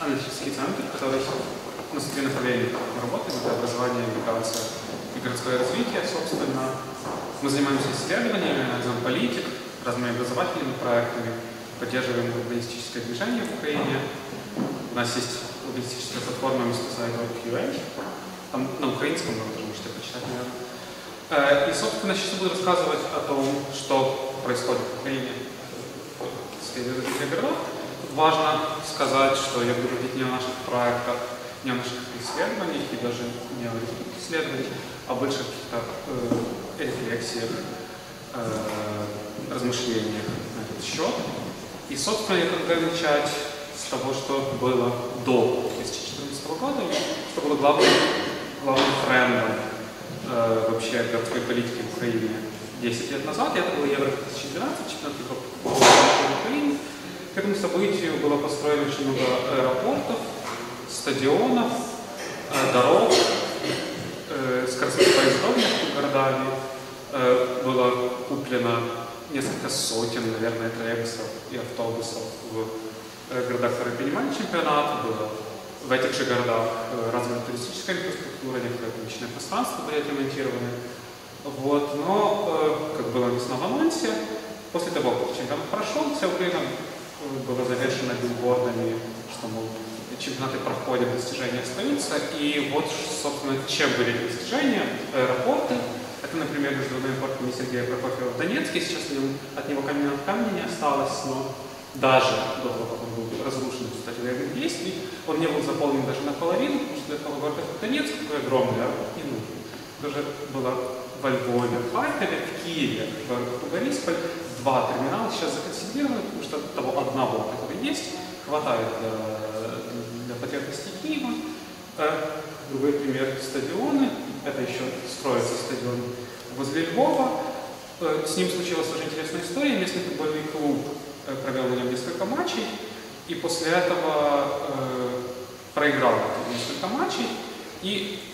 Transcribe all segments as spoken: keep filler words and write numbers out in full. аналитический центр, который на среди направлений мы работаем, это образование, миграция и городское развитие, собственно. Мы занимаемся исследованиями, анализом политик, разными образовательными проектами, поддерживаем урбанистическое движение в Украине. У нас есть урбанистическая платформа мистосайт точка ю а, там на украинском вы тоже можете почитать, наверное. И, собственно, сейчас буду рассказывать о том, что происходит в Украине в сфере развития городов. Важно сказать, что я буду говорить не о наших проектах, не о наших исследованиях и даже не о результатах исследований, а больше каких-то э, рефлексиях, э, размышлениях на этот счет. И, собственно, я хочу начать с того, что было до две тысячи четырнадцатого года, и что было главным, главным трендом э, вообще городской политики в Украине десять лет назад. Это было Евро две тысячи двенадцать, чемпионат Европы в Украине. К этому событию было построено очень много аэропортов, стадионов, дорог, э, скоростных поездов между городами. Э, было куплено несколько сотен, наверное, троллейбусов и автобусов в э, городах, которые принимали чемпионат. Было в этих же городах э, развита туристическая инфраструктура, некоторые публичные пространства были ремонтированы. Вот. Но, э, как было написано в анонсе, после того, как чемпионат прошел, все время было завершено билбордами, что, мол, чемпионаты проходят, достижения остаются. И вот, собственно, чем были эти достижения? Аэропорты. Это, например, международный аэропорт имени Сергея Прокофьева в Донецке. Сейчас от него камня от камня не осталось, но даже до того, как он был разрушен в результате военных действий, он не был заполнен даже наполовину, потому что для того города Донецк такой огромный аэропорт не нужен. Тоже было во Львове, в Харькове, в Киеве, в городе Борисполь. Два терминала сейчас законсервированы, потому что того одного, который есть, хватает для, для потребностей Киева. Другой пример – стадионы. Это еще строится стадион возле Львова. С ним случилась уже интересная история. Местный футбольный клуб провел на нем несколько матчей, и после этого проиграл несколько матчей и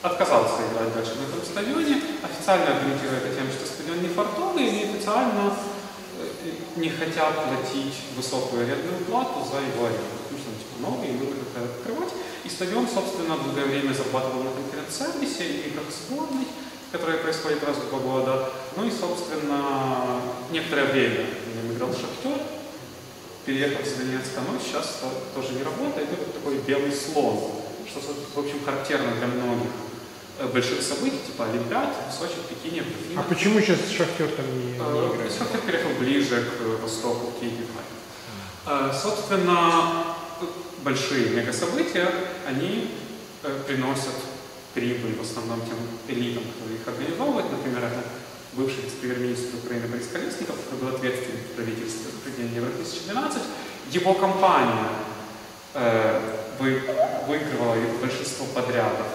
отказался играть дальше на этом стадионе, официально аргументируя это тем, что стадион не фартовый, и они официально не хотят платить высокую арендную плату за его аренду, потому что он типа новый, и мы будем это открывать. И стадион, собственно, долгое время зарабатывал на конференц-сервисе и играх сборной, которая происходит раз в два года. Ну и, собственно, некоторое время я играл Шахтер, переехал с Донецка, но сейчас тоже не работает, это такой белый слон, что, в общем, характерно для многих больших событий, типа Олимпиад, в Сочи, в Пекине, в Пекине. А почему сейчас Шахтер там не, не играет? Шахтер переехал ближе к востоку, к Киеву. Mm. Собственно, большие мегасобытия, они приносят прибыль в основном тем элитам, которые их организовывают. Например, это бывший вице-премьер-министр Украины Борис Колесников, который был ответственен в правительстве в проведении Евро две тысячи двенадцать. Его компания э, вы, выигрывала большинство подрядов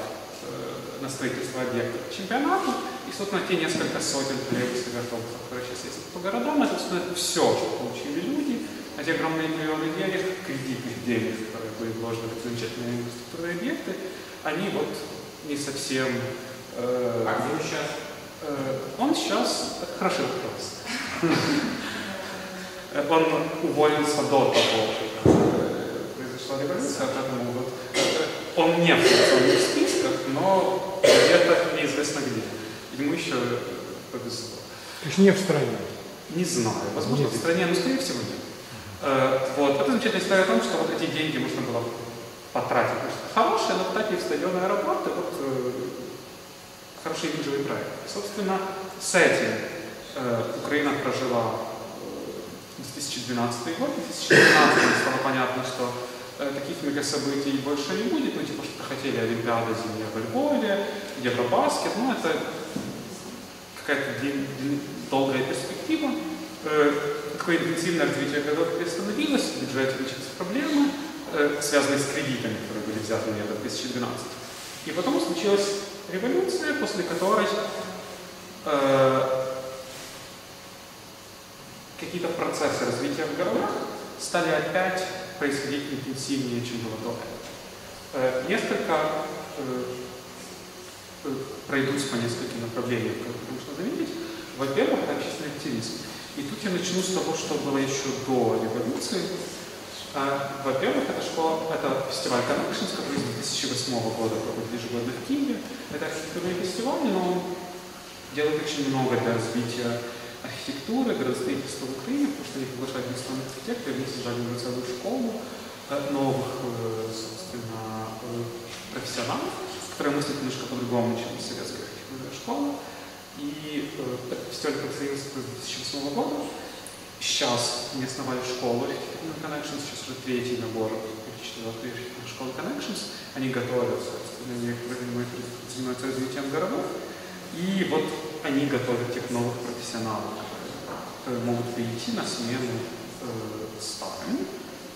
на строительство объектов к чемпионату, и, собственно, те несколько сотен троллейбусов и автобусов, которые сейчас есть по городам, это, собственно, все, что получили люди, а те огромные миллионы денег, кредитных денег, которые были вложены в замечательные инфраструктурные объекты, они вот не совсем... Э, а где он сейчас? Э, он сейчас... Это хороший вопрос. Он уволился до того, как произошла революция, поэтому вот... Он не в санкционных списках, но... где-то неизвестно где. Ему еще повезло. То есть не в стране? Не знаю. Возможно, нет. В стране, но скорее всего нет. Э, вот. Это замечательная история о том, что вот эти деньги можно было потратить. Хорошие, но потратили в стадионы, аэропорты, вот э, хороший имиджевый проект. И, собственно, с этим э, Украина прожила две тысячи двенадцатый год. В две тысячи тринадцатом стало понятно, что таких мегасобытий больше не будет, ну типа, что хотели Олимпиады зимняя в Львове, Евробаскет, ну это какая-то долгая перспектива. Э, такое интенсивное развитие городов приостановилось, в бюджете начались проблемы, э, связанные с кредитами, которые были взяты в две тысячи двенадцатом. И потом случилась революция, после которой э, какие-то процессы развития в городах стали опять происходить интенсивнее, чем было до этого. Несколько э, пройдусь по нескольким направлениям, которые нужно заметить. Во-первых, это общественный активизм. И тут я начну с того, что было еще до революции. Во-первых, это школа, это фестиваль Connections, который с две тысячи восьмого года проходит ежегодно в Киеве. Это архитектурный фестиваль, но делает очень много для развития архитектуры, градостроительства в Украине, потому что они приглашают местных архитекторов, они создали целую школу новых, собственно, профессионалов, которые мыслят немножко по-другому, чем советская архитектурная школа. И этот фестиваль проходился с две тысячи восьмого года. Сейчас не основали школу архитектурных Connections, сейчас уже третий набор четвертый школы Connections. Они готовятся, они занимаются развитием городов. И вот они готовят тех новых профессионалов, которые могут прийти на смену э, старым.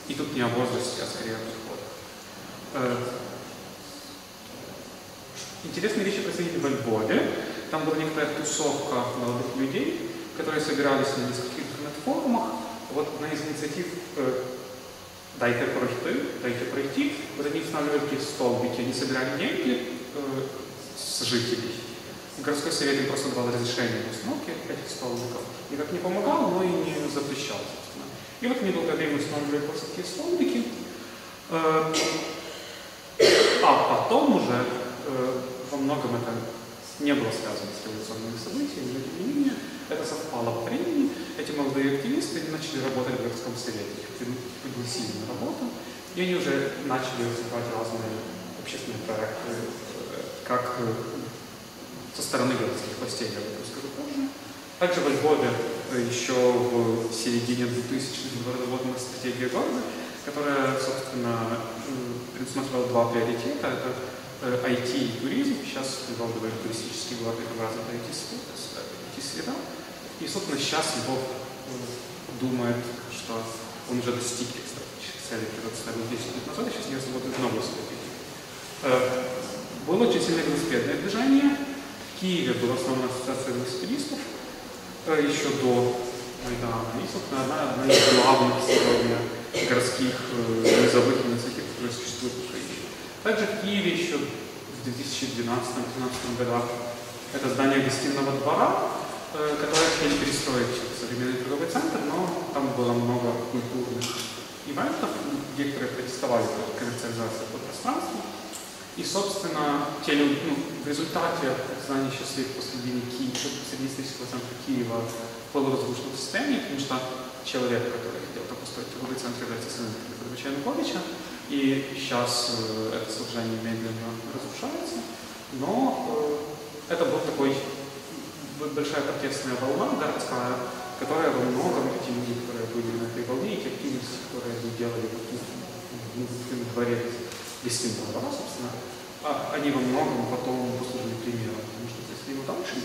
И тут не о возрасте, а скорее о подходах. Э, интересные вещи происходили в Львове. Там была некоторая тусовка молодых людей, которые собирались на нескольких интернет-форумах. Вот одна из инициатив э, «Дайте пройти», «Дайте пройти». Вот они устанавливали такие столбики, они собирали деньги э, с жителей. Городской совет им просто давал разрешение на установки этих столбиков. Никак не помогал, но и не запрещал, собственно. И вот они долгое время устанавливали просто такие столбики. А потом уже во многом это не было связано с революционными событиями, но тем не менее это совпало по времени. Эти молодые активисты начали работать в городском совете, их пригласили на работу, и они уже начали развивать разные общественные проекты, как со стороны городских властей, я об этом скажу позже. Также во Львове еще в середине двухтысячных была стратегия города, которая, собственно, предусматривала два приоритета. Это ай ти и туризм. Сейчас Львов говорит туристический город, как раз это ай ти-среда. И, собственно, сейчас Львов думает, что он уже достиг этих стратегических целей, которые ставил десять лет назад, и сейчас не работает новые стратегии. Было очень сильное велосипедное движение. В Киеве была основная ассоциация велосипедистов еще до Майдана. И, собственно, она одна из главных сегодня городских низовых инициатив, которые существуют в Украине. Также в Киеве еще в две тысячи двенадцатом — две тысячи тринадцатом годах это здание гостиного двора, которое хотели перестроить в современный торговый центр, но там было много культурных ивентов, где которые протестовали против коммерциализации этого пространства. И, собственно, те, ну, в результате здание сейчас стоит посредине исторического центра Киева в полуразрушенном состоянии, потому что человек, который хотел там построить торговый центр, является сыном Петровича Януковича, и сейчас э, это сооружение медленно разрушается. Но э, это была такая большая протестная волна городская, которая во многом те люди, которые были на этой волне, и те активности, которые они делали в дворе, гостиного двора, собственно, они во многом потом послужили примером, потому что здесь его дальше.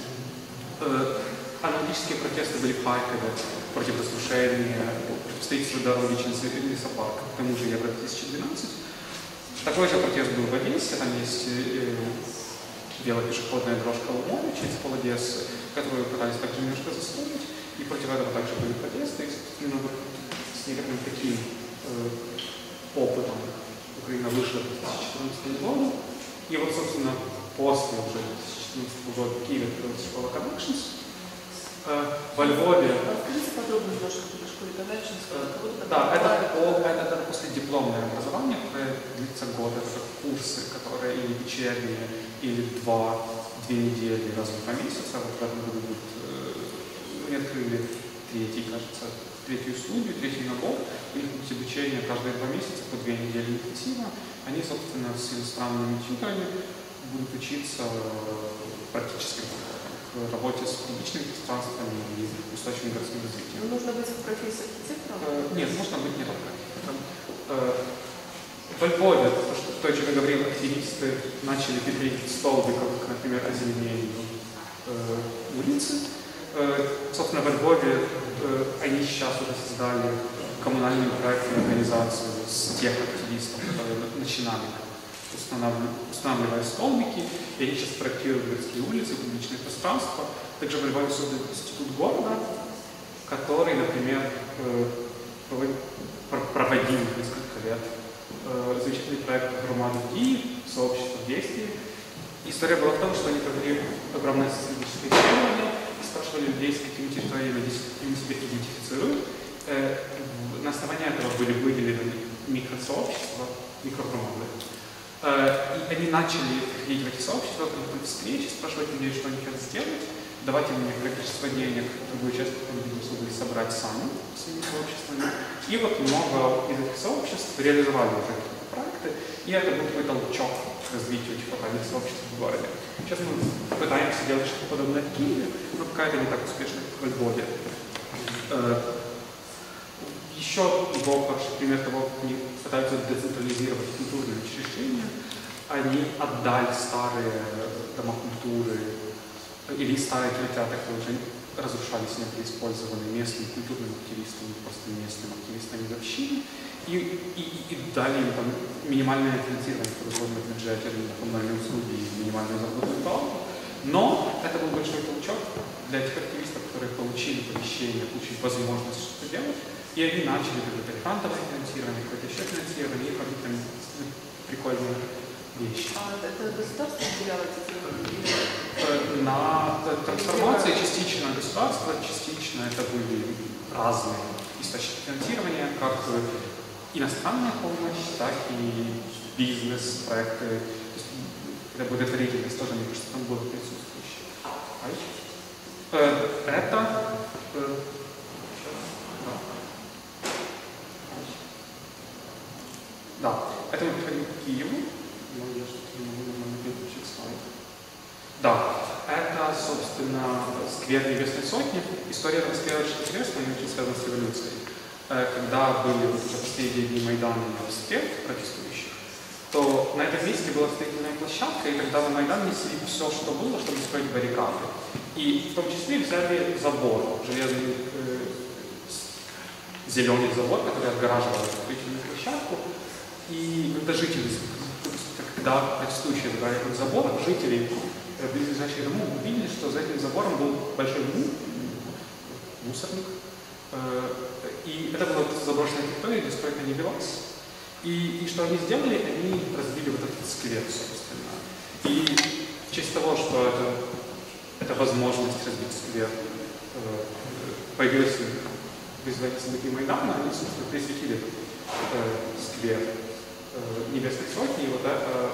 Э, аналогические протесты были в Харькове против разрушения, против строительства дороги через лесопарк, к тому же Евро две тысячи двенадцать. Такой же протест был в Одессе, там есть э, белая пешеходная дорожка Лумове через пол Одессы, которую пытались также немножко заслужить, и против этого также были протесты, и, собственно, с некоторым таким э, опытом Украина вышла в две тысячи четырнадцатом году, и вот, собственно, после уже две тысячи четырнадцатого года в Киеве открылась школа Connections, э, во Львове... Расскажите подробно немножко о школе Connections. Э, да, это, это, это, это последипломное образование, которое длится год, это курсы, которые или вечерние, или два, две недели раз в два месяца, вот в этом году мы открыли третий, кажется, третью студию, третий набор, у них будет обучение каждые два месяца, по две недели интенсивно. Они, собственно, с иностранными тютерами будут учиться практическим к работе с публичными пространствами и устойчивым городским развитием. Нужно быть в профессии архитектора? Нет, можно быть не только архитектором. Во Львове, то, что то, о чем я говорил, активисты начали переделить столбиков, например, озеленению улицы. Собственно, во Львове они сейчас уже создали коммунальную проектную организацию с тех активистов, которые начинали, устанавливая столбики, и они сейчас проектируют городские улицы, публичные пространства. Также в Львове создан институт города, который, например, проводил несколько лет замечательный проект «Громады в Киеве», «Сообщество в действии». История была в том, что они провели огромное социологическое исследование, спрашивали людей, с какими территориями они себя идентифицируют. э, на основании этого были выделены микросообщества, микрогруппы. Э, и они начали приходить в эти сообщества, в встречи, спрашивать людей, что они хотят сделать, давать им количество денег, другую часть услуги собрать сами своими сообществами. И вот много из этих сообществ реализовали уже какие-то проекты, и это был такой толчок к развитию локальных сообществ в городе. Сейчас мы пытаемся делать что-то подобное в Киеве, но пока это не так успешно, как в Львове. Еще был хороший пример того, как они пытаются децентрализировать культурные учреждения. Они отдали старые дома культуры или старые кинотеатры, которые уже разрушались, не были использованы местными культурными активистами, просто местными активистами из общины, и, и, и дали им там минимальное финансирование, которое было в бюджете, коммунальные услуги и минимальную заработную плату. Но это был большой толчок для тех активистов, которые получили помещение, получили возможность что-то делать, и они начали предлагать фантовое финансирование, какое-то еще финансирование и какие-то прикольные вещи. А это государство уделяло эти? На трансформации частично государство, частично это были разные источники финансирования, как иностранная помощь, так и бизнес-проекты. То есть это благотворительность тоже, мне кажется, там было присутствующее. Это... Да, это мы приходим к Киеву. Я что-то не могу нормально переключить слайд. Да, это, собственно, сквер Небесной Сотни. История этого сквера очень интересная, она очень связана с революцией. Когда были последние дни Майдана и обстрел протестующих, то на этом месте была строительная площадка, и когда на Майдан несли все, что было, чтобы строить баррикады. И в том числе взяли забор, железный э, зеленый забор, который отгораживал строительную площадку. И когда жители, когда протестующие забрали этот забор, жители близлежащих домов увидели, что за этим забором был большой мусорник. И это была заброшенная территория, где стройка не велась. И, и что они сделали, они разбили вот этот сквер, собственно. И в честь того, что это, это возможность разбить сквер, появилась в результате событий Майдана, они, собственно, присвятили этот сквер Небесной Сотни, и вот это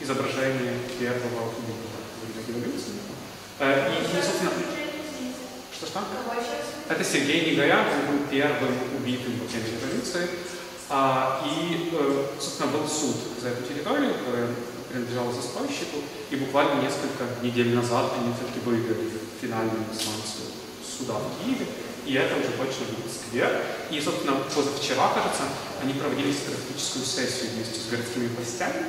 изображение первого революции. И, собственно, что-что? Это Сергей Негорян, он был первым убитым во время революции. А, и, собственно, был суд за эту территорию, которая принадлежала застройщику, и буквально несколько недель назад они все-таки выиграли финальную инстанцию суда в Киеве, и это уже точно был сквер. И, собственно, позавчера, кажется, они проводили стратегическую сессию вместе с городскими властями,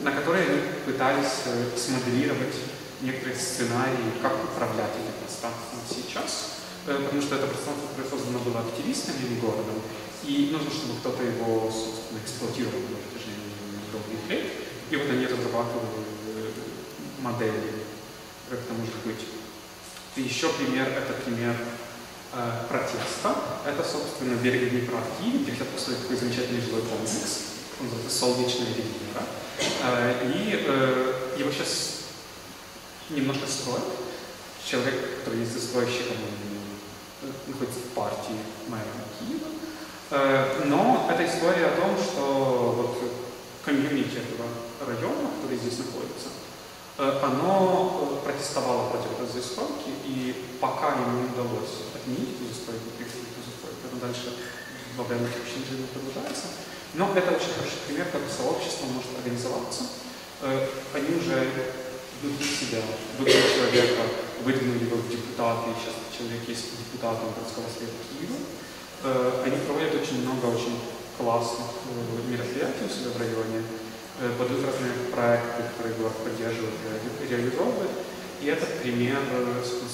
на которой они пытались смоделировать некоторые сценарии, как управлять этим пространством сейчас, потому что это пространство, которое создано было активистами города, и нужно, чтобы кто-то его, собственно, эксплуатировал на протяжении долгих лет. И вот они разрабатывали модели, как это может быть. И еще пример, это пример э, протеста. Это, собственно, берег Днепра в Киеве, где построили такой замечательный жилой комплекс, он называется «Солнечная Днепра». Э, и э, его сейчас немножко строят. Человек, который есть застройщиком, находится в партии мэра Киева. Но это история о том, что вот комьюнити этого района, который здесь находится, оно протестовало против этой застройки, и пока ему не удалось отменить эту застройку, поэтому дальше во время общения жизни продолжается. Но это очень хороший пример, как сообщество может организоваться. Они уже внутри себя, внутри человека выдвинули его в депутаты, сейчас человек есть депутатом городского совета Киева. Они проводят очень много очень классных мероприятий у себя в районе, подают разные проекты, которые город поддерживает и реализовывает. И это пример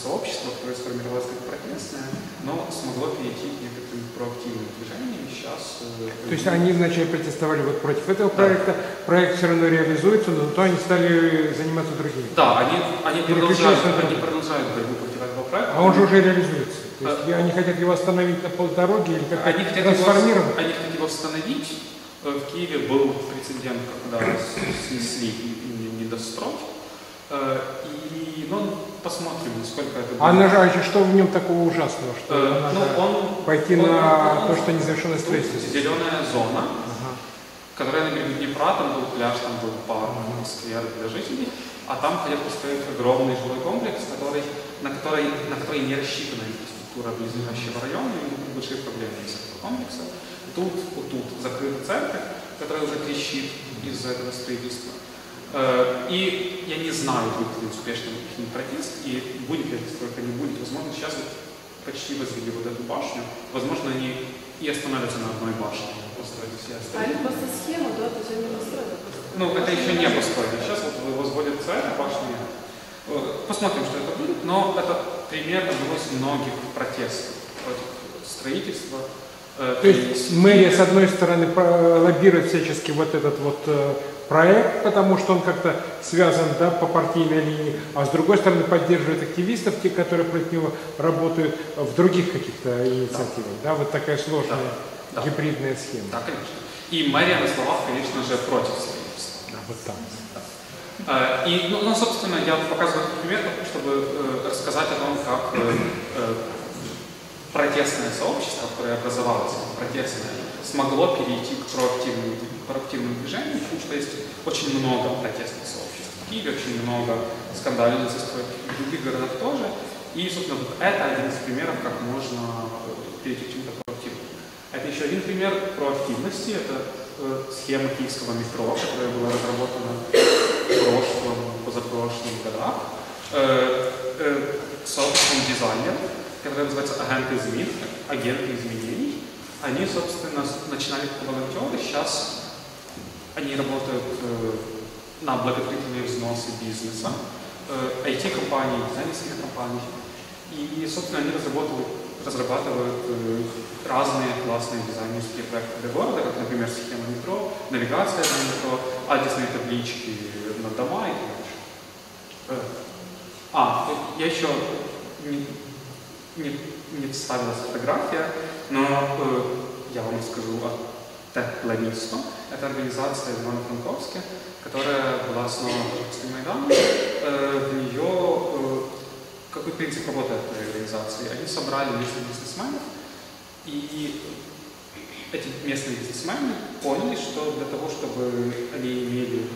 сообщества, которое сформировалось как протестное, но смогло перейти к некоторым проактивным движениям. Сейчас... То есть они вначале протестовали вот против этого да. проекта, проект все равно реализуется, но зато они стали заниматься другими. Да, они, они, продолжают, они продолжают борьбу против этого проекта. А он же уже реализуется. То есть а, они хотят его остановить на полдороги или как-то трансформировать? Они хотят его остановить. В Киеве был прецедент, когда снесли недострой. И, ну, посмотрим, насколько это будет. А нажать, что в нем такого ужасного, что э, надо ну, он, пойти он, на он, он, то, что незавершенное строительство? Зеленая зона, ага. которая на берегу Днепра, там был пляж, там был парк, ага. сквер для жителей, а там хотят построить огромный жилой комплекс, который, на, который, на который не рассчитана инфраструктура близлежащего района, и будут большие проблемы из этого комплекса. Тут, вот тут закрыт центр, который уже трещит из-за этого строительства. И я не знаю, будет ли успешным их протест, и будет ли это столько, не будет. Возможно, сейчас почти возвели вот эту башню. Возможно, они и остановятся на одной башне, построят все остальные. А они просто схему, да, то есть они построят? Ну, это еще не построили. Сейчас вот возводят цель, а башни. Посмотрим, что это будет, но это пример одного из многих протестов против строительства. То есть мэрия, с одной стороны, лоббирует всячески вот этот вот проект, потому что он как-то связан, да, по партийной линии, а с другой стороны поддерживает активистов, те, которые против него работают в других каких-то инициативах. Да, да вот такая сложная да. гибридная схема. Да, конечно. И мэрия на словах, конечно же, против строительства. Да, вот там. Да. А, и, ну, ну, собственно, я показываю этот пример, чтобы э, рассказать о том, как э, э, протестное сообщество, которое образовалось, протестное, смогло перейти к проактивному, к проактивному движению, потому что есть очень много протестных сообществ в Киеве, очень много скандальных застройок, в других городах тоже. И, собственно, вот это один из примеров, как можно перейти к чему-то проактивному. Это еще один пример проактивности, это э, схема киевского метро, которая была разработана в прошлом, позапрошлом годах, э, э, сообществом дизайнеров, которая называется агенты измен, агенты изменений. Они, собственно, начинали как волонтеры, сейчас они работают э, на благотворительные взносы бизнеса, э, ай ти-компаний, дизайнерских компаний. И, собственно, они разработали, разрабатывают э, разные классные дизайнерские проекты для города, как, например, схема метро, навигация на метро, адресные таблички на дома и прочее. Э, а, я еще не, не, не вставилась фотография, но э, я вам расскажу о Тепломисто. Это организация в Ивано-Франковске, которая была основана после Майдана. Э, в нее, э, какой принцип работы этой организации? Они собрали местных бизнесменов, и эти местные бизнесмены поняли, что для того, чтобы они имели...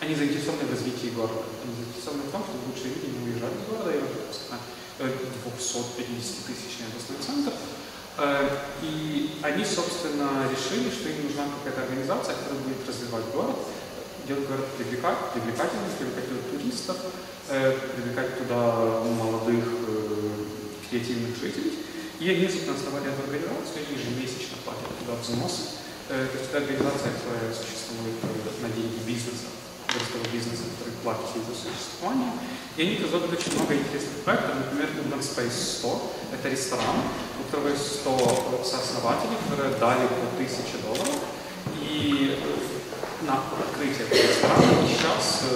Они заинтересованы в развитии города. Они заинтересованы в том, чтобы лучшие люди не уезжали из города, и двухсот пятидесятитысячный областной центр. И они, собственно, решили, что им нужна какая-то организация, которая будет развивать город, делать город привлекательным, привлекать туда туристов, привлекать туда молодых креативных жителей. И они, собственно, основали эту организацию и ежемесячно платят туда взносы. То есть это организация, которая существует на деньги бизнеса, городского бизнеса, который платит за существование. И они разработали очень много интересных проектов, например, Urban Space сто, это ресторан, у которого есть сто сооснователей, которые дали по тысяче долларов, и на открытие этого ресторана, и сейчас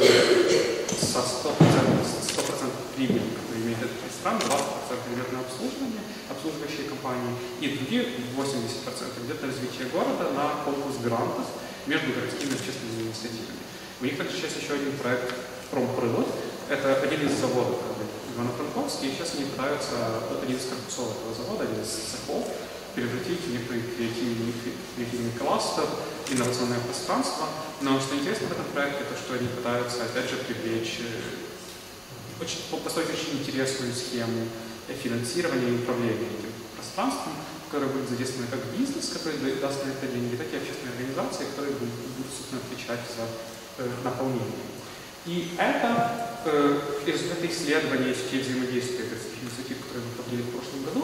со сто процентов, сто процентов прибыли, которые имеет этот ресторан, двадцать процентов идет на обслуживание, обслуживающие компании, и другие восемьдесят процентов идет на развитие города, на конкурс грантов между городскими общественными инициативами. У них также сейчас еще один проект «Промпрылот». Это один из заводов Ивано-Франковске, и сейчас они пытаются один из корпусов этого завода, один из цехов, превратить в некоторые креативные кластер, инновационное пространство. Но что интересно в этом проекте, то что они пытаются, опять же, привлечь, очень, построить очень интересную схему финансирования и управления этим пространством, которое будет задействовано как бизнес, который даст на это деньги, так и общественные организации, которые будут, будут собственно, отвечать за э, наполнение. И это результаты исследования сетей взаимодействия городских инициатив, которые мы проводили в прошлом году.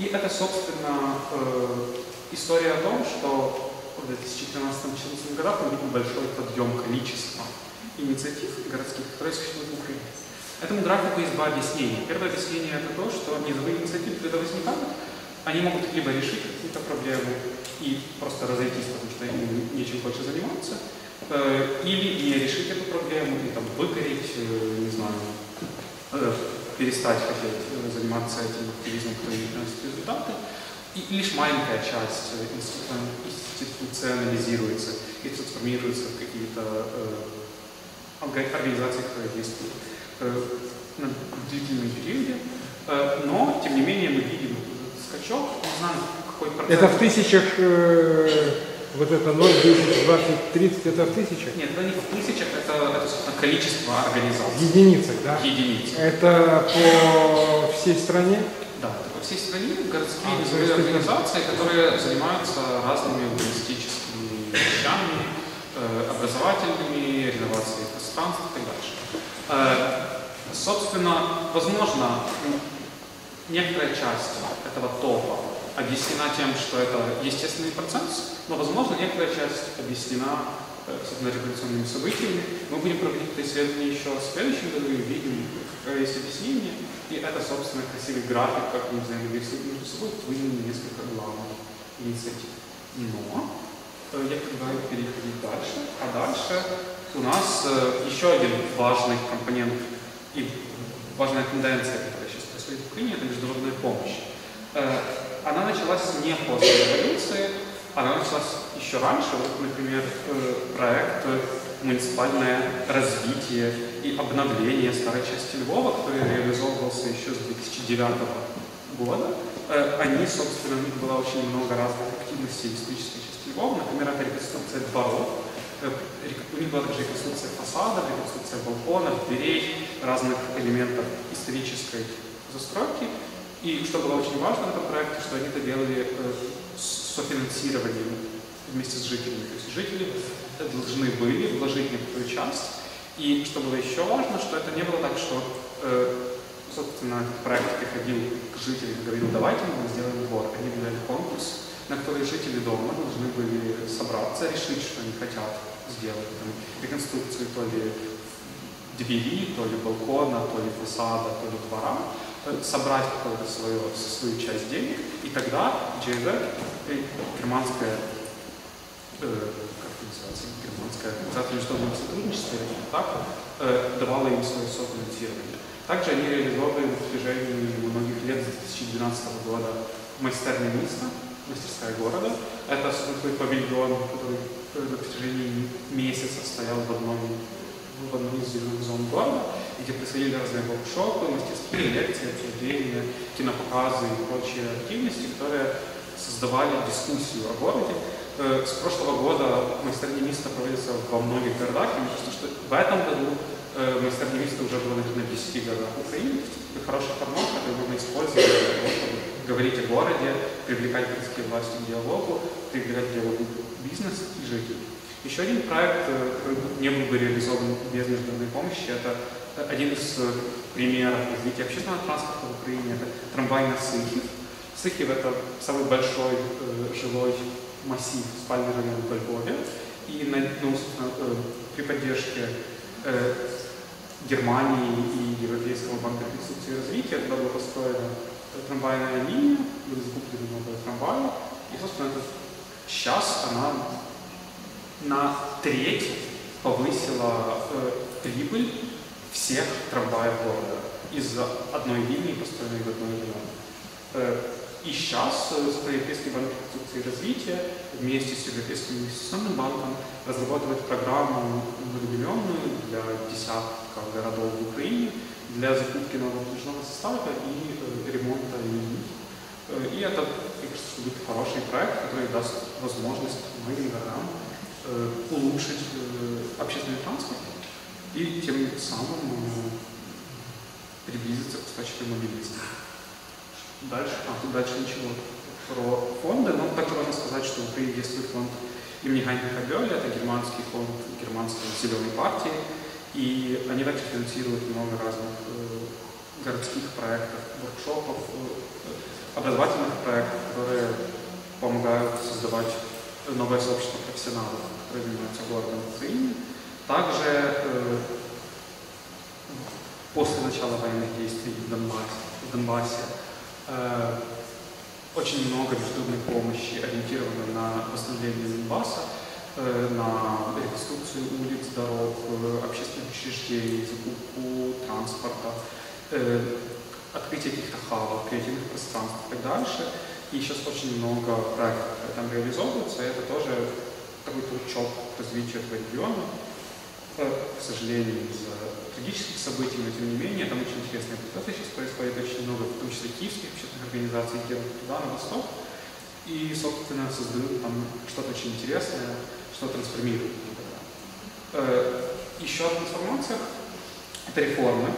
И это, собственно, э, история о том, что в две тысячи тринадцатом — две тысячи четырнадцатом годах мы видим большой подъем количества инициатив городских, которые существуют в Украине. Этому графику есть два объяснения. Первое объяснение — это то, что низовые инициативы, когда возникают, они могут либо решить какие-то проблемы и просто разойтись, потому что им нечем больше заниматься, или не решить эту проблему, или там выкорить, не знаю, перестать хотеть заниматься этим активизмом, который не приносит результаты. И лишь маленькая часть институционализируется и трансформируется в какие-то организации, которые действуют. длительные периоды, но, тем не менее, мы видим скачок, не знаю, какой процент. Это в тысячах, вот это ноль, десять, двадцать, тридцать, это в тысячах? Нет, это не в тысячах, это, это собственно, количество организаций. Единицы, да? Единицы. Это по всей стране? Да, это по всей стране, городские а, организации, это... которые занимаются разными урбанистическими вещами, образовательными, реновацией пространств и так дальше. Собственно, возможно, некоторая часть этого топа объяснена тем, что это естественный процесс, но, возможно, некоторая часть объяснена, собственно, революционными событиями. Мы будем проводить это исследование еще в следующем году и увидим, какое есть объяснение. И это, собственно, красивый график, как мы взаимодействуем между собой, выявили несколько главных инициатив. Но я предлагаю переходить дальше, а дальше у нас еще один важный компонент и важная тенденция, которая сейчас происходит в Украине, это международная помощь. Она началась не после революции, она началась еще раньше. Вот, например, проект «Муниципальное развитие и обновление старой части Львова», который реализовывался еще с две тысячи девятого года. Они, собственно, у них было очень много разных активностей в исторической части Львова. Например, это реконструкция дворов. У них была также реконструкция фасадов, реконструкция балконов, дверей, разных элементов исторической застройки. И что было очень важно в этом проекте, что они это делали с софинансированием вместе с жителями. То есть жители должны были вложить некоторую часть. И что было еще важно, что это не было так, что, собственно, этот проект приходил к жителям и говорил: давайте мы сделаем двор. Они выдали конкурс, на которые жители дома должны были собраться, решить, что они хотят сделать. Там, реконструкцию то ли двери, то ли балкона, то ли фасада, то ли двора, собрать какую-то свою, свою часть денег, и тогда джи ай зет, германская, э, как называется, германская организация международного сотрудничества, так, э, давала им свое софинансирование. Также они реализовали в протяжении многих лет с две тысячи двенадцатого года мастерская место, мастерская города. Это такой павильон, который на протяжении месяца стоял в одном в одной из зеленых зон города, где происходили разные воркшопы, мастерские лекции, обсуждения, кинопоказы и прочие активности, которые создавали дискуссию о городе. С прошлого года мастерские места проводятся во многих городах, и мне кажется, что в этом году мастерские места уже было на десяти городах Украины. Это хороший формат, который можно использовать для того, чтобы говорить о городе, привлекать городские власти к диалогу, привлекать к диалогу бизнес и жителей. Еще один проект, который не был бы реализован без международной помощи, это один из примеров развития общественного транспорта в Украине, это трамвай на Сыхив. Сыхив — это самый большой э, жилой массив, спальный район во Львове. И на, ну, э, при поддержке э, Германии и Европейского банка реконструкции и развития туда была построена трамвайная линия, были закуплены новые трамваи, и, собственно, это, сейчас она на треть повысила э, прибыль всех трамваев города из-за одной линии, построенной в одной районе. Э, и сейчас э, Европейский банк реконструкции и развития вместе с Европейским инвестиционным банком разрабатывает программу многомиллионную для десятка городов в Украине для закупки нового движного состава и э, ремонта линий. Э, и это, мне кажется, будет хороший проект, который даст возможность многим городам улучшить общественный транспорт и тем самым приблизиться к устойчивой мобильности. Дальше, а тут дальше ничего про фонды, но также можно сказать, что в Украине действует фонд имени Генриха Бёлля, это германский фонд германской зеленой партии, и они также финансируют много разных городских проектов, воркшопов, образовательных проектов, которые помогают создавать новое сообщество профессионалов, которые занимаются городом Украины. Также э, после начала военных действий в Донбассе, в Донбассе э, очень много международной помощи ориентировано на восстановление Донбасса, э, на реконструкцию улиц, дорог, общественных учреждений, закупку транспорта, э, открытие каких-то хабов, креативных пространств и так дальше. И сейчас очень много проектов там реализовываются, и это тоже такой толчок к развитию этого региона. К сожалению, из-за трагических событий, но тем не менее, там очень киевских общественных организаций делают туда, на восток, и, собственно, создают там что-то очень интересное, что трансформирует. Еще о трансформациях – это реформы.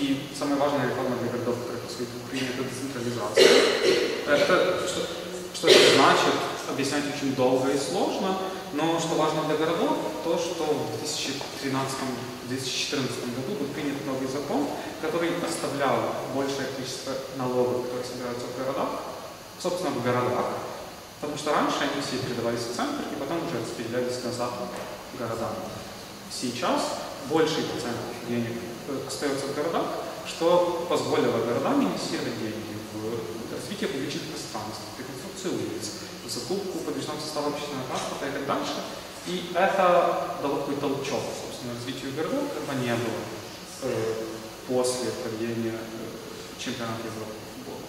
И самая важная реформа для городов, которые происходит в Украине, это децентрализация. Это, что, что это значит, объяснять очень долго и сложно, но что важно для городов, то, что в две тысячи тринадцатом — две тысячи четырнадцатом году был принят новый закон, который оставлял большее количество налогов, которые собираются в городах, собственно, в городах. Потому что раньше они все передавались в центр и потом уже распределялись назад в городах. Сейчас больший процент денег остается в городах, что позволило городам инвестировать деньги в развитие публичных пространств, в реконструкцию улиц, в закупку подвижного состава общественного транспорта и так дальше. И это дало какой-то толчок, собственно, развитию городов, которого не было э, после проведения э, чемпионата Европы по футболу.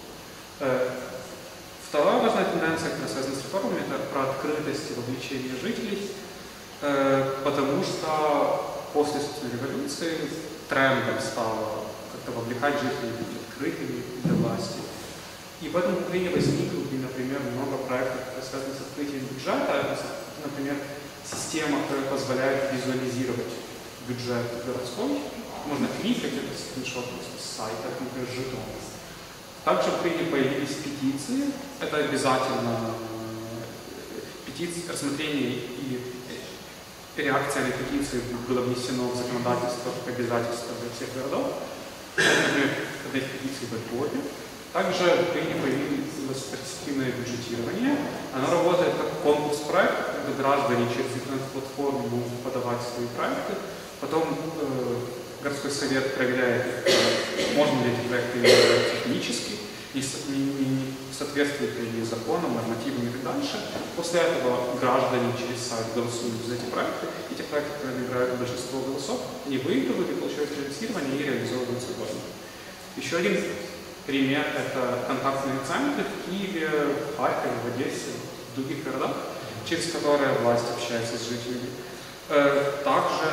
Э, вторая важная тенденция, которая связана с реформами, это про открытость и вовлечение жителей, э, потому что после, собственно, революции трендом стало как-то вовлекать жителей, быть открытыми для власти. И в этом направлении возникло, например, много проектов, которые связаны с открытием бюджета. Например, система, которая позволяет визуализировать бюджет городской. Можно кликать, это скриншот с сайта, например, жетон. Также в Украине появились петиции. Это обязательно петиции, рассмотрение и реакция на петиции была внесена в законодательство как обязательство для всех городов. Например, когда их петиции в Львове. Также в Украине появилось партиципативное бюджетирование. Оно работает как конкурс-проект, когда граждане через интернет-платформу могут подавать свои проекты. Потом э, городской совет проверяет, э, можно ли эти проекты технически, и не, не, не соответствуют ли законам, нормативам и так дальше. После этого граждане через сайт голосуют за эти проекты. Эти проекты, которые набирают большинство голосов, они выигрывают и получают финансирование и реализовывают свой план. Еще один пример – это контактные центры в Киеве, в Харькове, в Одессе, в других городах, через которые власть общается с жителями. Также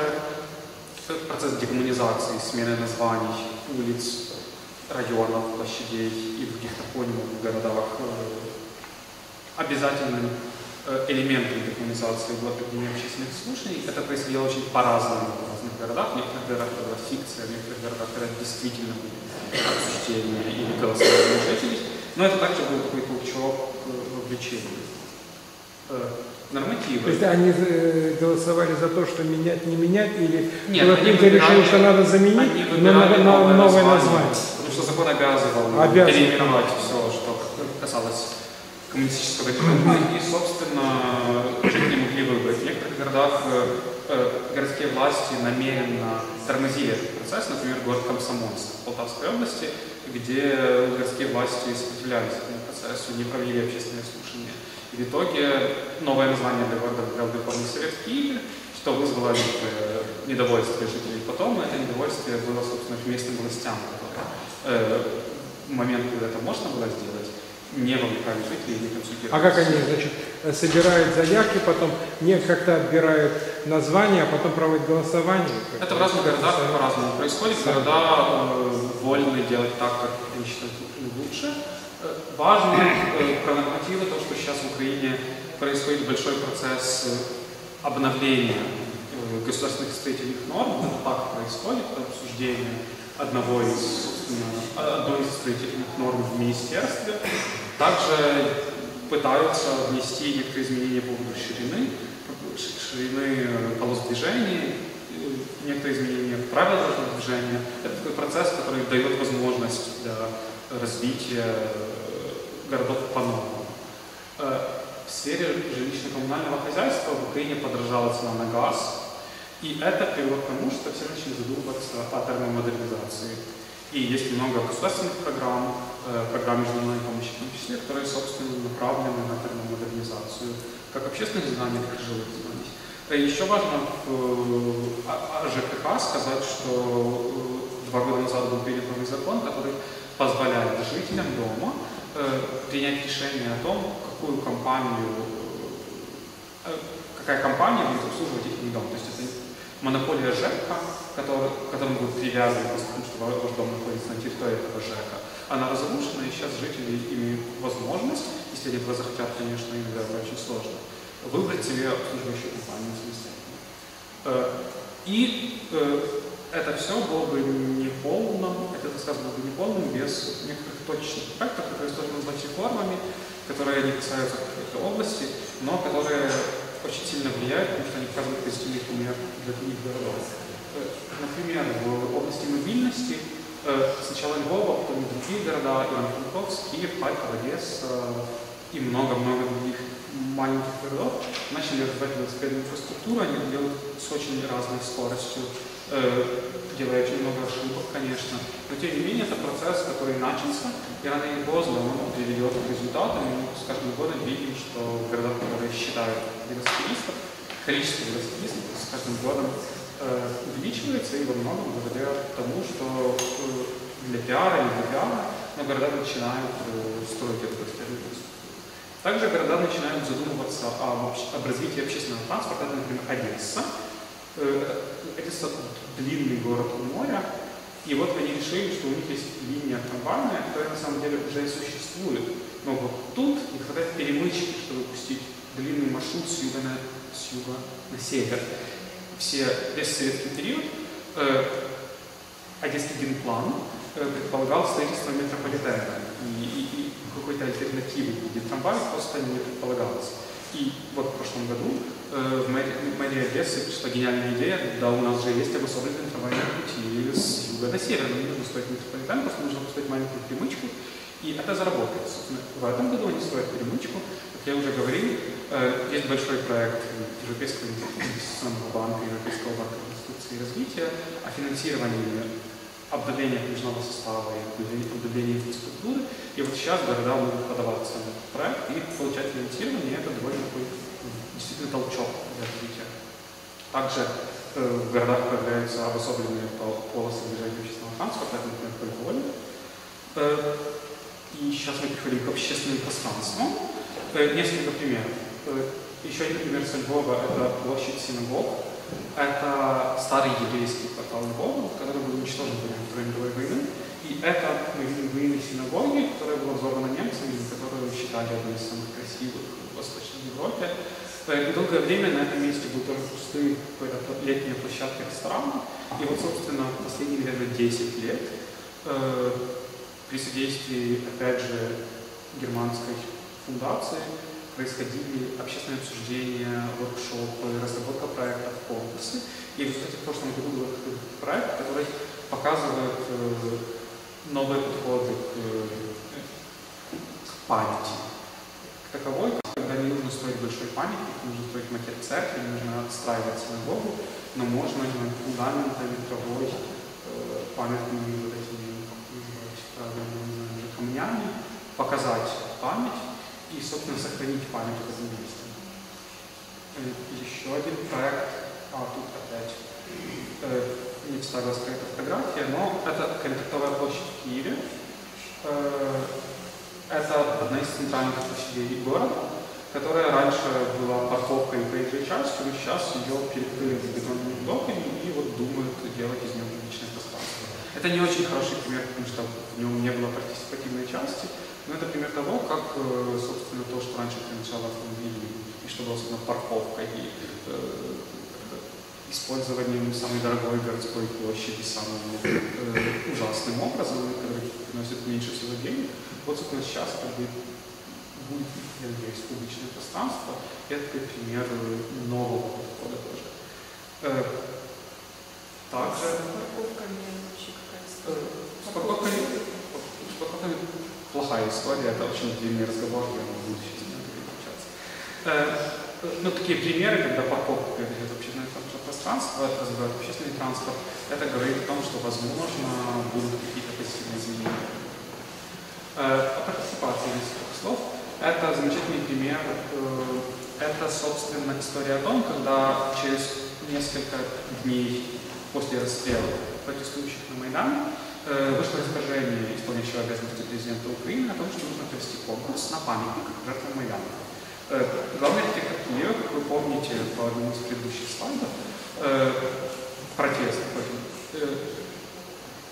процесс декоммунизации, смены названий улиц, районов, площадей и других топонимов в городах. Обязательным элементом декоммунизации было проведение общественных слушаний. Это происходило очень по-разному в разных городах. В некоторых городах это была фикция, в некоторых городах это действительно были обсуждения или голосования жителей. Но это также был такой толчок вовлечения. Нормативы. То есть они голосовали за то, что менять, не менять, или было принято решение, что надо заменить, но новое название. Потому что закон обязывал, обязывал. переименовать все, что касалось коммунистического режима. И, собственно, жители могли выбрать. В некоторых городах э, городские власти намеренно тормозили этот процесс, например, город Комсомольск в Полтавской области, где городские власти сопротивлялись этому процессу, не провели общественные слушания. И в итоге новое название для города выбрал Верховный Совет Киева, что вызвало э, недовольство жителей. Потом это недовольствие было, собственно, к местным властям, которые э, в момент, когда это можно было сделать, не вовлекали жителей, не консультировались. А как они, значит, собирают заявки, потом не как-то отбирают название, а потом проводят голосование? Это в разных городах по-разному происходит. Города э, вольны делать так, как они считают лучше. Важно э, про нормативы то, что сейчас в Украине происходит большой процесс обновления э, государственных строительных норм. Это так происходит, это обсуждение одного из, одной из строительных норм в министерстве. Также пытаются внести некоторые изменения по поводу ширины, ширины полос движения, некоторые изменения в правилах движения. Это такой процесс, который дает возможность для развития городов по-новому. В сфере жилищно-коммунального хозяйства в Украине подорожала цена на газ, и это привело к тому, что все начали задумываться о термомодернизации. И есть много государственных программ, программ международной помощи, в том числе, которые, собственно, направлены на термомодернизацию как общественных знаний, так и жилых знаний. Еще важно о ЖКХ сказать, что два года назад был принят новый закон, который позволяет жителям дома э, принять решение о том, какую компанию, э, какая компания будет обслуживать их дом. То есть это монополия ЖЭКа, к которому вы привязаны, потому что ваш дом находится находится на территории этого ЖЭКа, она разрушена, и сейчас жители имеют возможность, если они захотят, конечно, им это очень сложно, выбрать себе обслуживающую компанию самостоятельно. И это все было бы неполным, это рассказ был бы неполным без некоторых точечных проектов, которые сложно назвать реформами, которые не касаются какой-то области, но которые очень сильно влияют, потому что они показывают позитивный пример для других городов. Например, в области мобильности сначала Львова, потом другие города, Иван-Франковск, Киев, Харьков, Одесса и много-много других маленьких городов начали развивать велосипедную инфраструктуру, они делают с очень разной скоростью, делая очень много ошибок, конечно, но тем не менее это процесс, который начался, и рано или поздно он приведет к результатам, и мы с каждым годом видим, что города, которые считают велосипедистов, количество велосипедистов с каждым годом э, увеличивается, и во многом благодаря тому, что э, для пиара или для пиара, но города начинают э, строить эту инфраструктуру. Также города начинают задумываться о, об развитии общественного транспорта, например, Одесса. Одесса — длинный город у моря, и вот они решили, что у них есть линия трамвайная, которая на самом деле уже и существует. Но вот тут не хватает перемычки, чтобы пустить длинный маршрут с юга на, с юга на север. Все, весь советский период э, Одесский генплан э, предполагал строительство метрополитена, и, и, и какой-то альтернативы в виде трамвая просто не предполагалось. И вот в прошлом году э, в мэрии Одессы пришла гениальная идея, да, у нас же есть обособленные трамвайные пути с юга до севера, но не нужно строить метрополитен, просто нужно построить маленькую перемычку, и это заработает. Собственно, в этом году они строят перемычку, как я уже говорил, э, есть большой проект Европейского инвестиционного банка, Европейского банка реконструкции и развития о финансировании обновления книжного состава и обновления инфраструктуры. И вот сейчас города будут подаваться на этот проект и получать финансирование, и это довольно такой действительно толчок для развития. Также э, в городах появляются обособленные полосы движения общественного транспорта, например, полиполи. Э, и сейчас мы приходим к общественным пространствам. Э, несколько примеров. Э, еще один пример со Львова – это площадь синагог. Это старый еврейский квартал Львова, который был уничтожен во время Второй мировой войны. И это, мы видим, руины синагоги, которая была взорвана немцами, которую считали одной из самых красивых в Восточной Европе. И долгое время на этом месте были тоже пустые летние площадки ресторана. И вот, собственно, последние, наверное, десять лет э, при содействии, опять же, германской фундации происходили общественные обсуждения, воркшопы, разработка проектов, конкурсы. И, кстати, в прошлом году был проект, который показывает э, новые подходы к, к памяти. К таковой, когда не нужно строить большой памятник, нужно строить макет церкви, нужно отстраивать синагогу, но можно фундаментами травой, э, памятными вот этими, правильно, камнями показать память и, собственно, сохранить память в этом месте. Еще один проект, а тут опять э, не вставилась какая-то фотография, но это Контрактовая площадь в Киеве. Э, это одна из центральных площадей города, которая раньше была парковкой и проезжей частью, но сейчас ее перекрыли бетонными блоками и вот думают делать из нее публичное пространство. Это не очень хороший пример, потому что в нем не было партиципативной части, но это пример того, как, собственно, то, что раньше принадлежало автомобилям, и что было, собственно, парковкой, и э, использованием самой дорогой городской площади самым э, ужасным образом, который приносит меньше всего денег. Вот, собственно, сейчас как бы, будет, я надеюсь, публичное пространство. Это пример нового подхода тоже. Э, также... С парковками плохая история, это очень длинный разговор, я могу сейчас не переключаться. Ну, такие примеры, когда парковка передает общественное пространство, развивает общественный транспорт, это говорит о том, что, возможно, будут какие-то позитивные изменения. О партиципации несколько слов. Это замечательный пример, это, собственно, история о том, когда через несколько дней после расстрела протестующих на Майдане вышло распоряжение исполняющего обязанности президента Украины о том, что нужно провести конкурс на памятник жертвам Майдана. Главный архитектор Киева, как вы помните по одному из предыдущих слайдов, протест против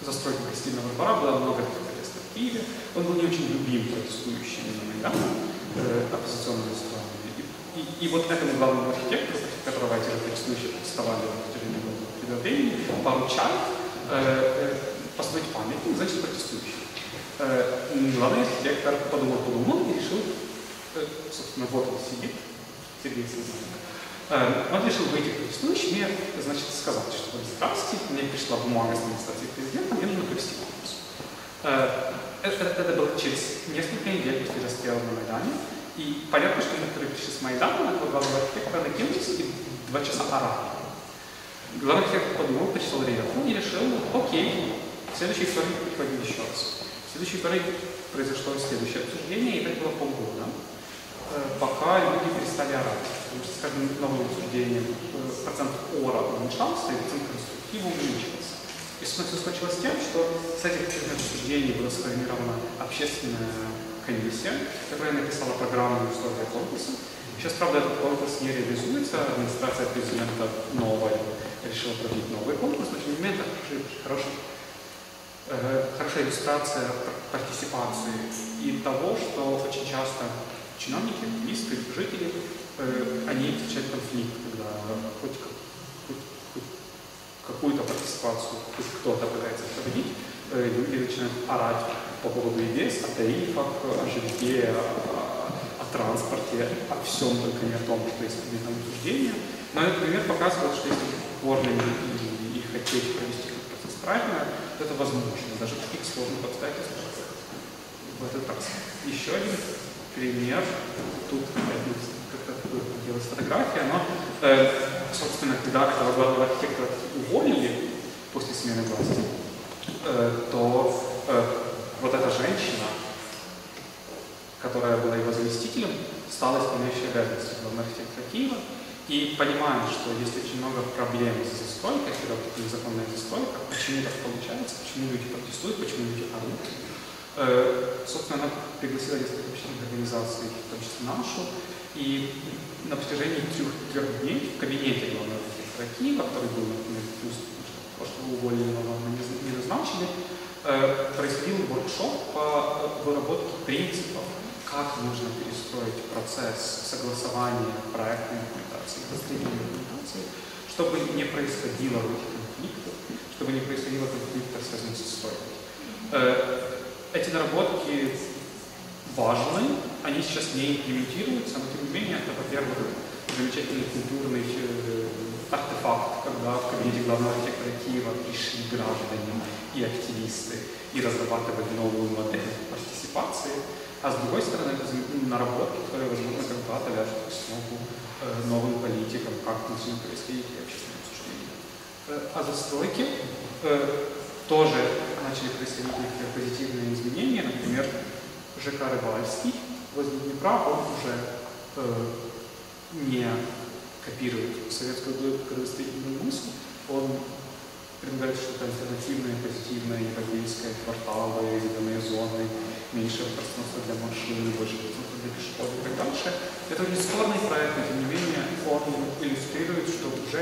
застройки гостиного двора было много протестов в Киеве. Он был не очень любим протестующими на Майдане, э, оппозиционными странами. И, и вот этому главному архитектору, которого эти же протестующие представали в течение этого времени, поручали э, построить памятник, значит, протестующим. Э, главный архитектор подумал, подумал и решил, э, собственно, вот он сидит, Сергей Санценко. Он решил выйти в протестующий мир, значит, сказать, что здравствуйте, мне пришла бумага с администрации президента, мне нужно провести конкурс. Это, это было через несколько недель после расстрела на Майдане, и понятно, что некоторые пришли с Майдана, на главного архитектора накинулись и два часа орали. Главный архитектор подумал, пришел референдум и решил, окей, в следующий вторник приходим еще раз. В следующий вторник произошло следующее обсуждение, и так было полгода, пока люди перестали орать. Потому что с каждым новым обсуждением процент ора уменьшался, и процент конструктива увеличивался. И все случилось с тем, что с этих обсуждений была сформирована общественная комиссия, которая написала программу условия конкурса. Сейчас, правда, этот конкурс не реализуется, администрация президента новая решила проводить новый конкурс, но тем не менее это хорошая иллюстрация партиципации и того, что очень часто чиновники, активисты, жители, э, они встречают конфликт, когда хоть, хоть, хоть какую-то партиципацию, хоть кто-то пытается проводить, э, люди начинают орать по поводу идей, о тарифах, о жилье, о, о, о транспорте, о всем, только не о том, что есть предметное обсуждение. Но этот пример показывает, что если упорными и, и хотеть провести этот процесс правильно, то это возможно, даже в таких сложных обстоятельствах. Вот это так. Еще один пример, тут как-то делалась фотография, но, э, собственно, когда этого главного архитектора уволили после смены власти, э, то э, вот эта женщина, которая была его заместителем, стала исполняющей обязанности главного архитектора Киева, и понимая, что есть очень много проблем с застройкой, когда вот незаконная застройка, почему так получается, почему люди протестуют, почему люди орут. Собственно, она пригласила несколько общественных организаций, в том числе нашу, и на протяжении трех, трех дней в кабинете главного архитектора Киева, который был, например, плюс, потому что уволили, но нам не назначили, происходил воркшоп по выработке принципов, как нужно перестроить процесс согласования проектной документации, последней документации, чтобы не происходило этих конфликтов, чтобы не происходило конфликтов, связанных с историей. Эти наработки важны, они сейчас не имплементируются, но тем не менее это, во-первых, замечательный культурный артефакт, когда в кабинете главного архитектора Киева пришли граждане и активисты и разрабатывали новую модель партиципации, а с другой стороны, это наработки, которые, возможно, когда-то вяжут в основу новым политикам, как начнут происходить общественные обсуждения. О застройке тоже начали происходить некоторые позитивные изменения. Например, ЖК Рыбальский возле Днепра, он уже э, не копирует советскую градостроительную мысль. Он предлагает что-то альтернативное, позитивное, европейское, кварталы, зеленые зоны, меньше пространства для машин, больше пространства для пешеходов и так дальше. Это очень спорный проект, но тем не менее он иллюстрирует, что уже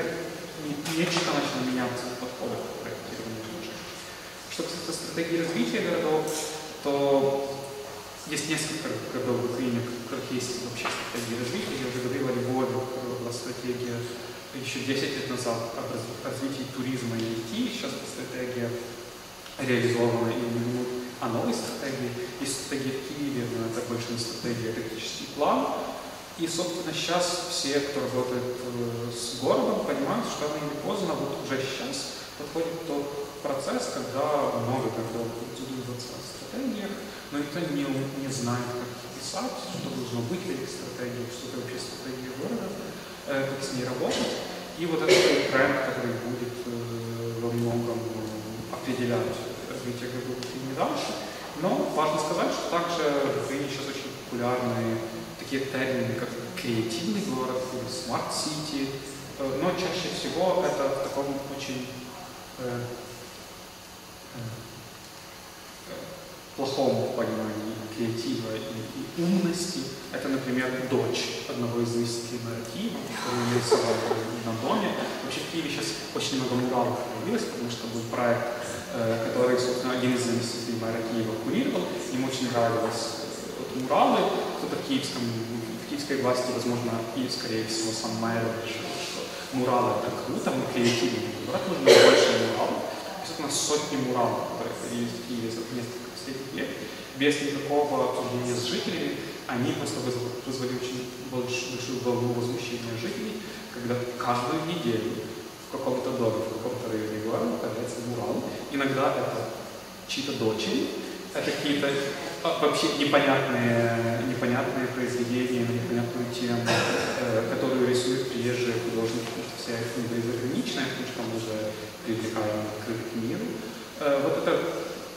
нечто начало меняться в подходах. Что касается стратегии развития городов, то есть несколько городов в Украине, в которых есть вообще стратегии развития. Я уже говорил о Львове, которая была стратегия еще десять лет назад о развитии туризма и ай ти. Сейчас эта стратегия реализована, и о новой стратегии. Есть стратегия в Киеве, но это больше не стратегия, а тактический план. И, собственно, сейчас все, кто работает с городом, понимают, что рано или поздно, вот уже сейчас, подходит тот процесс, когда много городов задумываются о стратегиях, но никто не, не знает, как их писать, что должно быть в этих стратегиях, что это вообще стратегия города, э, как с ней работать. И вот этот тренд, который будет э, во многом определять развитие городов и не дальше. Но важно сказать, что также в Украине сейчас очень популярны такие термины, как креативный город, смарт-сити, э, но чаще всего это в таком очень плохом понимании креатива и умности. Это, например, дочь одного известного Киева, который нарисовал на доме. Вообще в Киеве сейчас очень много муралов появилось, потому что был проект, который, собственно, один из заместителей мэра Киева курировал. Им очень нравились вот, муралы. Кто-то в, киевском, в киевской власти, возможно, и, скорее всего, сам мэр решил, что муралы — это круто, мы креативны. Брать нужно больше муралов. У нас сотни муралов, которые появились в Киеве за несколько последних лет, без никакого обсуждения с жителями. Они просто вызвали очень большую волну возмущения жителей, когда каждую неделю в каком-то доме, в каком-то районе города появляется мурал. Иногда это чьи-то дочери, это какие-то вообще непонятные, непонятные произведения, непонятные темы, э, которые рисуют приезжие художники, потому что вся их книга заграничная, потому что мы уже привлекаем открытый к миру. Э, вот это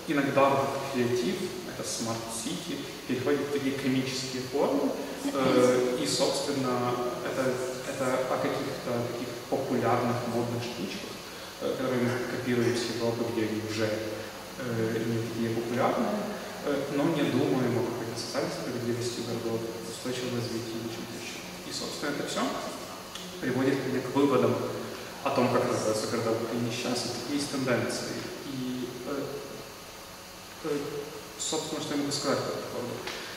иногда креатив, это смарт-сити, переходит в такие комические формы, э, и, собственно, это, это о каких-то таких популярных модных штучках, э, которые мы копируем с Европы, где они уже э, не такие популярные. Но не думаем о какой-то социальной справедливости, городов, устойчивом развитии и чем-то еще. И, собственно, это все приводит меня к выводам о том, как называются города в Украине сейчас, и есть тенденции. И, э, э, собственно, что я могу сказать по этому поводу.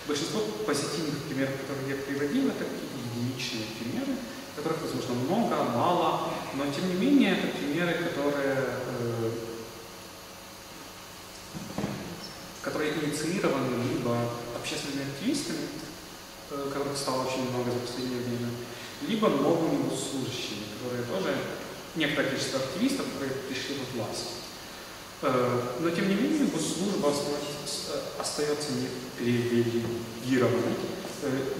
Большинство позитивных примеров, которые я приводил, это какие-то единичные примеры, которых, возможно, много, мало, но, тем не менее, это примеры, которые... Э, которые инициированы либо общественными активистами, которых стало очень много за последнее время, либо новыми служащими, которые тоже, некоторое количество активистов, которые пришли во власть. Но, тем не менее, госслужба остается не привилегированной,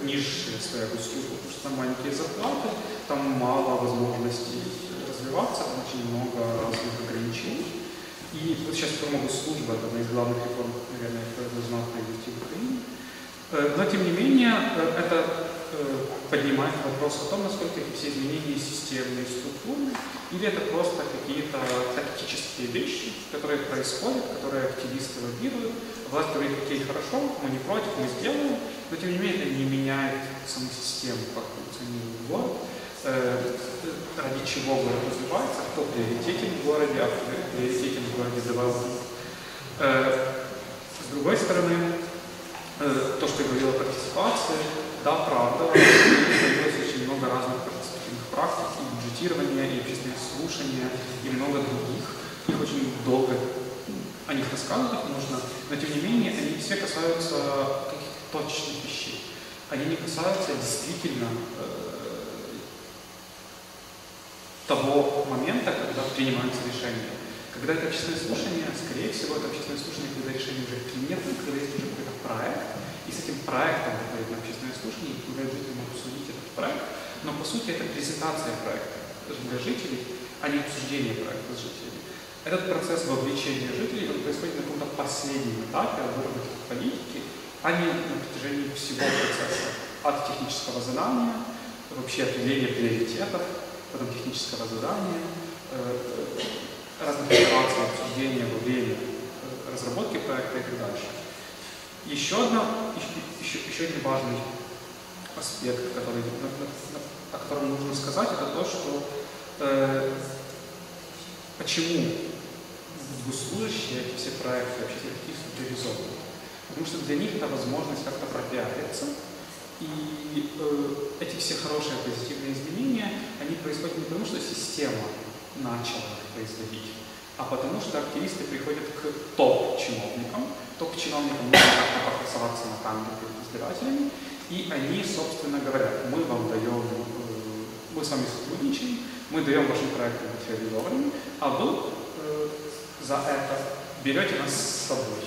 низшая своя госслужба, потому что там маленькие зарплаты, там мало возможностей развиваться, там очень много разных ограничений. И вот сейчас реформа госслужбы — это одна из главных реформ, наверное, которая должна произойти в Украине. Но, тем не менее, это поднимает вопрос о том, насколько эти все изменения системные, структурные, или это просто какие-то тактические вещи, которые происходят, которые активисты лоббируют. Власть говорит: окей, хорошо, мы не против, мы сделаем, но, тем не менее, это не меняет саму систему, как функционирует город. Ради чего город развивается, кто приоритетен в городе, а кто приоритетен в городе девелопмент. С другой стороны, то, что я говорил о партиципации, да, правда, появилось очень много разных партиципативных практик, и бюджетирования, и общественное слушание, и много других. Их очень долго о них рассказывать нужно, но, тем не менее, они все касаются каких-то точных вещей. Они не касаются действительно того момента, когда принимаются решения. Когда это общественное слушание, скорее всего, это общественное слушание, когда решение уже принято, когда есть уже какой-то проект, и с этим проектом выходит на общественное слушание, и для жителей могут обсудить этот проект, но, по сути, это презентация проекта для жителей, а не обсуждение проекта с жителями. Этот процесс вовлечения жителей он происходит на каком-то последнем этапе выработки политики, а не на протяжении всего процесса, от технического задания, вообще определения приоритетов, потом технического задания, э, разных операций, обсуждения во время э, разработки проекта и так дальше. Еще, одна, еще, еще один важный аспект, который, о котором нужно сказать, это то, что э, почему госслужащие эти все проекты общественных активистов реализованы. Потому что для них это возможность как-то пропиариться. И э, эти все хорошие позитивные изменения, они происходят не потому, что система начала их производить, а потому что активисты приходят к топ-чиновникам. Топ-чиновникам нужно как-то покрасоваться на камеру перед избирателями, и они, собственно, говорят: мы вам даем, э, мы с вами сотрудничаем, мы даем вашим проектам быть реализованными, а вы э, за это берете нас с собой.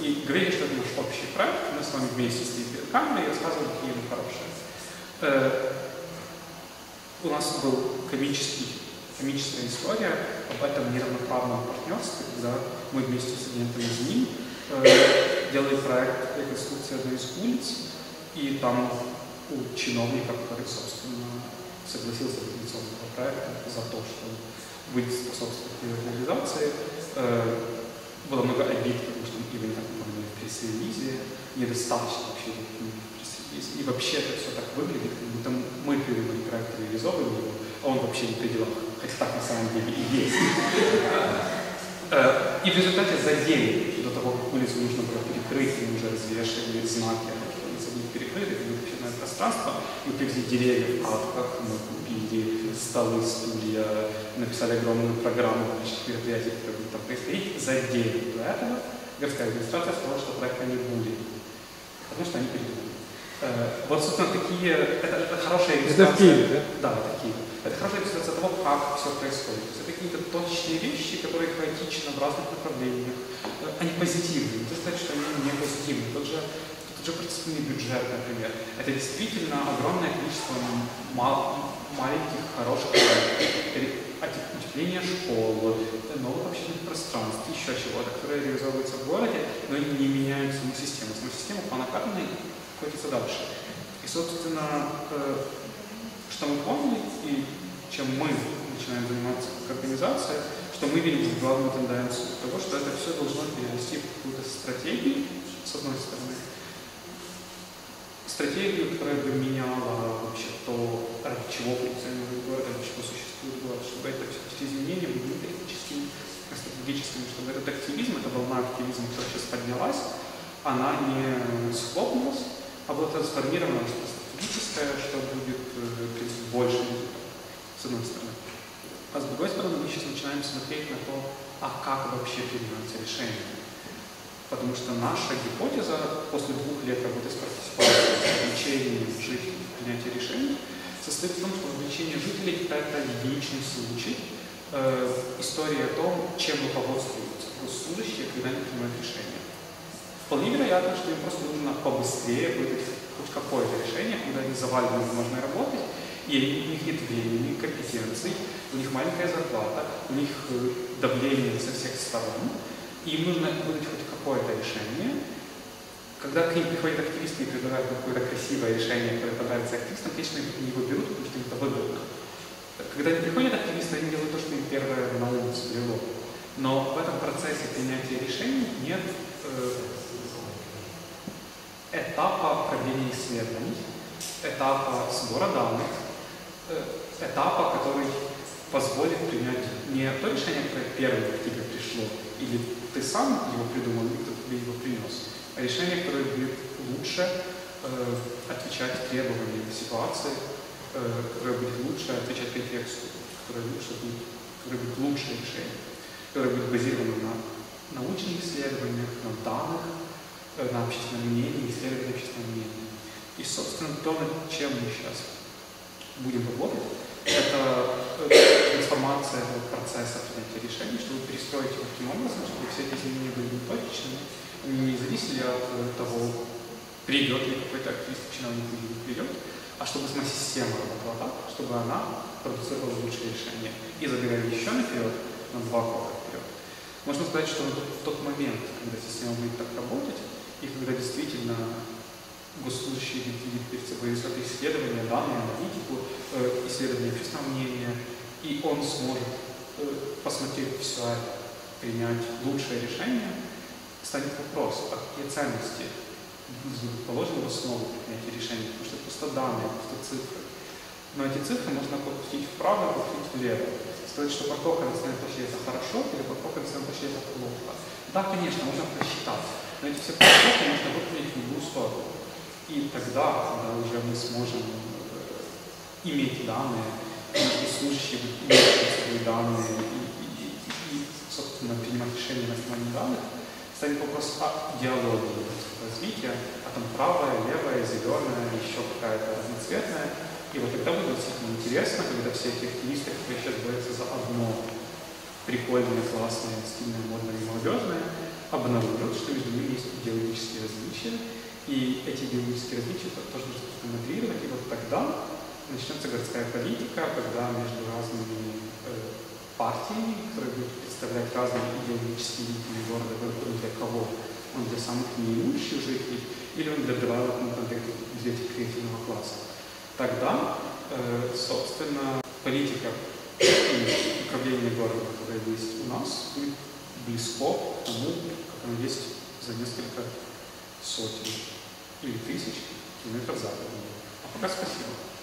И говорили, что это наш общий проект, мы с вами вместе стоим перед камерой и рассказываем, какие мы хорошие. У нас была комическая история об этом неравноправном партнерстве, когда мы вместе с студентами из НИИ делали проект реконструкции одной из улиц, и там у чиновника, который, собственно, согласился с реализационным проектом за то, что он будет способствовать его реализации, было много обид, потому что именно так выполняли пресс-релизе, недостаточно вообще пресс-релизе. И вообще это все так выглядит, как будто мы придумали проект, реализовываем его, а он вообще не при делах. Хотя так на самом деле и есть. И в результате за день до того, как улицу нужно было перекрыть, мы уже развешивали знаки, что улица будет перекрыта, это общественное пространство, мы привезли деревья в катках, мы купили столы, стулья, написали огромную программу мероприятий, которые будут там происходить. За день до этого городская администрация сказала, что проекта не будет, потому что они передумали. Вот, собственно, такие, это, это хорошая иллюстрация. Это в Киеве, да? Да, это в Киеве. Это хорошая иллюстрация того, как все происходит. Это какие-то точные вещи, которые хаотичны в разных направлениях. Они позитивны. Это значит, что они не позитивны. Тот же, тот же партийный бюджет, например. Это действительно огромное количество мал, маленьких, хороших проектов. Утепление школ, новых общественных пространств, еще чего-то, которые реализовываются в городе, но не меняют саму систему. Саму систему по накатанной хочется дальше. И, собственно, что мы помним и чем мы начинаем заниматься как организация, что мы видим главную тенденцию того, что это все должно перерасти в какую-то стратегию, с одной стороны, стратегию, которая бы меняла вообще то, ради чего функционирует город, ради чего существует город, чтобы это все изменения были тактическими, стратегическими, чтобы этот активизм, эта волна активизма, которая сейчас поднялась, она не схлопнулась, а была трансформирована, что стратегическая, что будет принцип, больше, с одной стороны. А с другой стороны, мы сейчас начинаем смотреть на то, а как вообще принимаются решения. Потому что наша гипотеза после двух лет работы с партиципацией, вовлечения жителей в принятие решений, состоит в том, что вовлечение жителей — это единичный случай, э, история о том, чем руководствуются госслужащие, когда они принимают решения. Вполне вероятно, что им просто нужно побыстрее выдать хоть какое-то решение, когда они завалены возможной работой, и у них нет времени, компетенций, у них маленькая зарплата, у них давление со всех сторон, и им нужно выдать хоть какое-то решение. Когда к ним приходят активисты и предлагают какое-то красивое решение, которое понравится активистам, конечно, они его берут, потому что им это выгодно. Когда не приходят активисты, они делают то, что им первое на ум взбрело. Но в этом процессе принятия решений нет э, этапа проведения исследований, этапа сбора данных, э, этапа, который позволит принять не то решение, которое первое к тебе пришло, или ты сам его придумал, или кто-то тебе его принес, а решение, которое будет лучше э, отвечать требованиям ситуации, э, которое будет лучше отвечать контексту, которое лучше будет, которое будет лучше решение, которое будет базировано на научных исследованиях, на данных, э, на общественном мнении, исследовании общественного мнения. И, собственно, то, чем мы сейчас будем работать, это трансформация процесса принятия решений, чтобы перестроить его таким образом, чтобы все эти изменения были не точечными, они не зависели от того, придет ли какой-то активист, чиновник или не придет, а чтобы сама система работала так, чтобы она продуцировала лучшие решения. И забегая еще наперед, на два года вперед, можно сказать, что в тот момент, когда система будет так работать, и когда действительно госслужащие видят перед собой исследования, данные, аналитику, э, исследования общественного мнения, и он сможет, э, посмотреть все это, принять лучшее решение, станет вопрос, а какие ценности положены в основу принятия решения, потому что это просто данные, просто цифры. Но эти цифры можно покрутить вправо, покрутить влево. Сказать, что парковка на национальной площади — это хорошо, или парковка на национальной площади — это плохо. Да, конечно, можно просчитать, но эти все парковки можно выполнить в любую сторону. И тогда, когда уже мы сможем э, иметь данные, и служащие будут иметь данные, и, и, и, и, собственно, принимать решения на основании данных, станет вопрос о идеологии развития, а там правая, левая, зеленая, еще какая-то разноцветная. И вот тогда будет действительно интересно, когда все эти активисты, которые сейчас борются за одно прикольное, классное, стильное, модное и молодежное, обнаружат, что между ними есть идеологические различия. И эти идеологические различия тоже нужно модерировать, и вот тогда начнется городская политика, когда между разными э, партиями, которые будут представлять разные идеологические линии города, выбор для кого? Он для самых неимущих жителей или он для девелопмента, для креативного класса? Тогда, э, собственно, политика и управление городом, которое есть у нас, будет близко к тому, как оно есть за несколько сотни или тысяч километров западного. А пока спасибо.